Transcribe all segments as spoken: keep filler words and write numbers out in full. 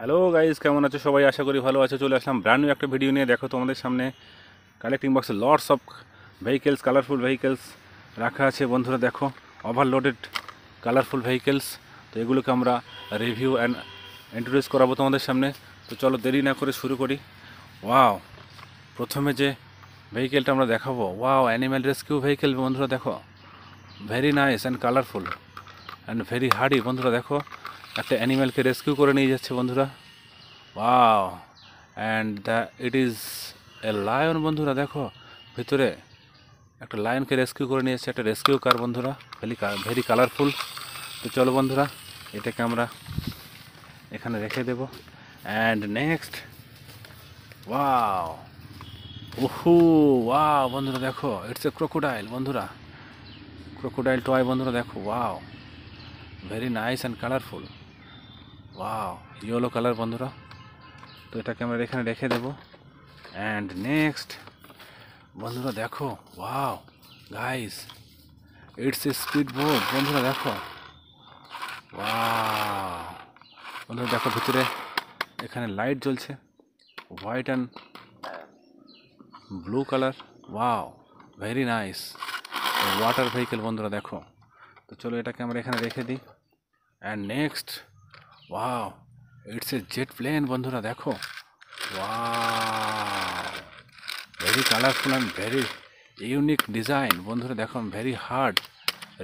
Hello guys, কেমন আছো সবাই? আশা করি ভালো আছো। চলে আসলাম ব্র্যান্ড নিউ একটা ভিডিও নিয়ে। দেখো তোমাদের সামনে কালেক্টিং বক্সে lots of vehicles, colourful vehicles রাখা আছে বন্ধুরা। দেখো ওভারলোডেড কালারফুল ভেহিকেলস, তো এগুলোকে আমরা রিভিউ অ্যান্ড ইন্ট্রোডিউস করাবো তোমাদের সামনে। তো চলো দেরি না করে শুরু করি। ওয়াও, প্রথমে যে ভেহিকেলটা আমরা দেখাবো, ওয়াও অ্যানিম্যাল রেস্কিউ ভেহিকেল বন্ধুরা। দেখো very nice and colourful and very hardy বন্ধুরা। দেখো একটা অ্যানিম্যালকে রেস্কিউ করে নিয়ে যাচ্ছে বন্ধুরা। Wow and the it is a lion বন্ধুরা। দেখো ভিতরে একটা লায়নকে রেস্কিউ করে নিয়ে যাচ্ছে একটা রেস্কিউ কার বন্ধুরা। Very very colourful. তো চলো বন্ধুরা, এটাকে আমরা এখানে রেখে দেব। And next, wow ooh wow বন্ধুরা। দেখো ইটস এ ক্রোকোডাইল বন্ধুরা, ক্রোকোডাইল টয় বন্ধুরা। দেখো wow very nice and colourful. Wow yellow colour বন্ধুরা। তো এটাকে আমরা এখানে রেখে দেব। অ্যান্ড নেক্সট বন্ধুরা দেখো, wow guys it's a speed boat বন্ধুরা। দেখো ওয়াও বন্ধুরা দেখো ভিতরে এখানে লাইট জ্বলছে, white and blue colour. Wow very nice water vehicle বন্ধুরা। দেখো তো চলো এটাকে আমরা এখানে রেখে দিই। And next, wow it's a jet plane বন্ধুরা। দেখো wow very colourful and very unique design বন্ধুরা। দেখো very hard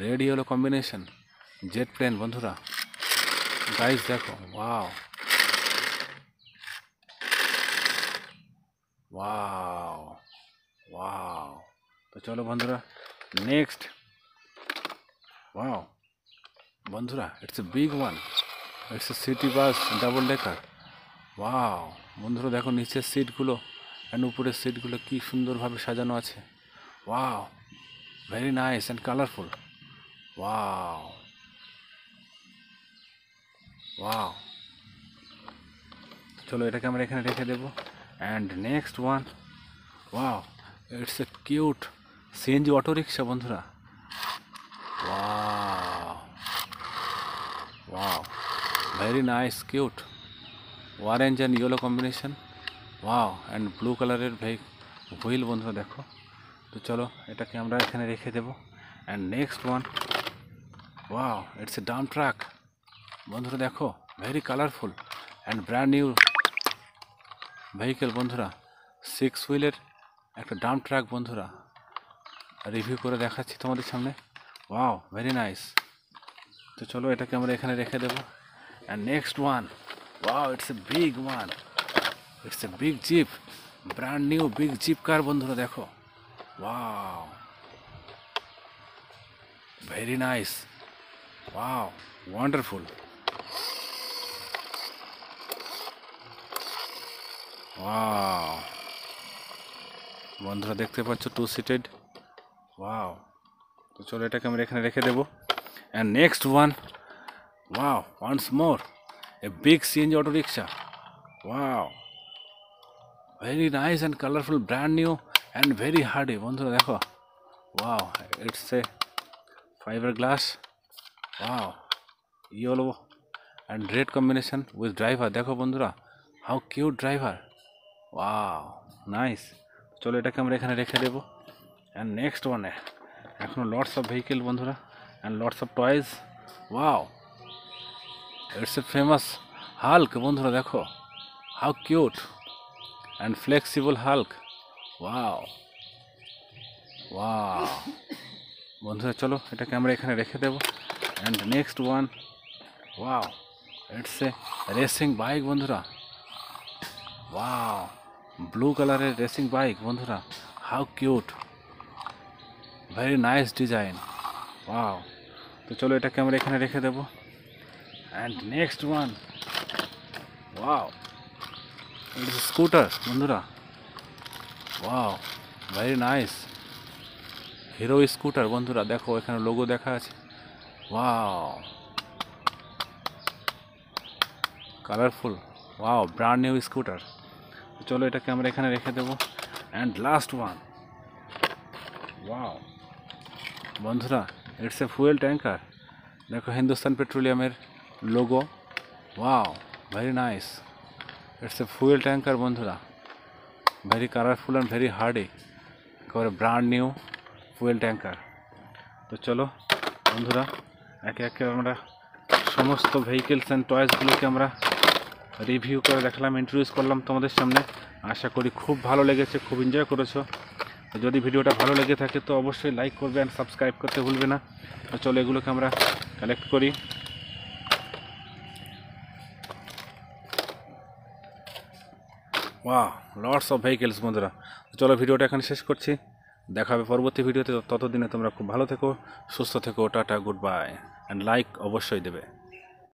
red yellow combination jet plane বন্ধুরা। গাইস দেখো ওয়াও ওয়াও ওয়াও। তো চলো বন্ধুরা নেক্সট, ওয়াও বন্ধুরা it's a big one, it's a city bus double decker. Wow বন্ধুরা দেখো নিচের সিটগুলো অ্যান্ড উপরের সিটগুলো কী সুন্দরভাবে সাজানো আছে। Wow very nice and colourful. Wow wow. চলো এটাকে আমরা এখানে রেখে দেবো। And next one, wow it's a cute CNG auto rickshaw বন্ধুরা। Wow wow very nice cute orange and yellow combination. Wow and blue কালারের হুইল বন্ধুরা। দেখো তো চলো এটাকে আমরা এখানে রেখে দেবো। And next one, wow it's a dump truck বন্ধুরা। দেখো very colourful and brand new vehicle বন্ধুরা। সিক্স হুইলের একটা ডাম্প ট্রাক বন্ধুরা, রিভিউ করে দেখাচ্ছি তোমাদের সামনে। Wow very nice. তো চলো এটাকে আমরা এখানে রেখে দেবো। And next one, wow it's a big one, it's a big jeep, brand new big jeep car বন্ধুরা। দেখো wow very nice, wow wonderful. Wow বন্ধুরা দেখতে পাচ্ছ টু সিটেড। ওয়াও তো চলো এটাকে আমরা এখানে রেখে দেবো। And next one, wow once more a big CNG auto rickshaw. Wow very nice and colourful, brand new and very hardy বন্ধুরা। দেখো wow it's a fibre glass. Wow yellow and red combination with driver. দেখো বন্ধুরা how cute driver. Wow nice. চলো এটাকে আমরা এখানে রেখে দেবো। অ্যান্ড নেক্সট ওয়ান, এখনও লটস অফ ভেহিকেল বন্ধুরা and lots of toys. Wow it's a famous Hulk বন্ধুরা। দেখো how cute and flexible Hulk. Wow wow বন্ধুরা চলো এটাকে আমরা এখানে রেখে দেবো। And next one, wow it's a racing bike বন্ধুরা। ওয়াও ব্লু কালারের রেসিং বাইক বন্ধুরা। How cute, very nice design. Wow তো চলো এটাকে আমরা এখানে রেখে দেবো। And next one, wow it's scooter বন্ধুরা। Wow very nice Hero scooter বন্ধুরা। দেখো এখানে লোগো দেখা আছে। Wow colourful, wow brand new scooter. চলো এটাকে আমরা এখানে রেখে দেবো। অ্যান্ড লাস্ট ওয়ান, ওয়াও বন্ধুরা ইটস এ ফুয়েল ট্যাঙ্কার। দেখো হিন্দুস্তান পেট্রোলিয়ামের logo. Wow very nice. It's a fuel tanker, bandhura. Very colorful and very hardy. Cover a brand new fuel tanker. So, chalo, bandhura. Ek ek amra somosto vehicles and toys gulo ke amra review kore dekhlam, introduce korlam tomader samne. Asha kori khub bhalo legeche, khub enjoy korecho. যদি ভিডিওটা ভালো লেগে থাকে তো অবশ্যই like করবে আর subscribe করতে ভুলবে না। তো চলো এগুলোকে আমরা কালেক্ট করি। ওয়াও, লটস অফ ভেহিকলস বন্ধুরা। চলো ভিডিওটা এখন শেষ করছি, দেখা হবে পরবর্তী ভিডিওতে। ততদিনে তোমরা খুব ভালো থেকো, সুস্থ থেকো, tata, good bye. And like অবশ্যই দেবে।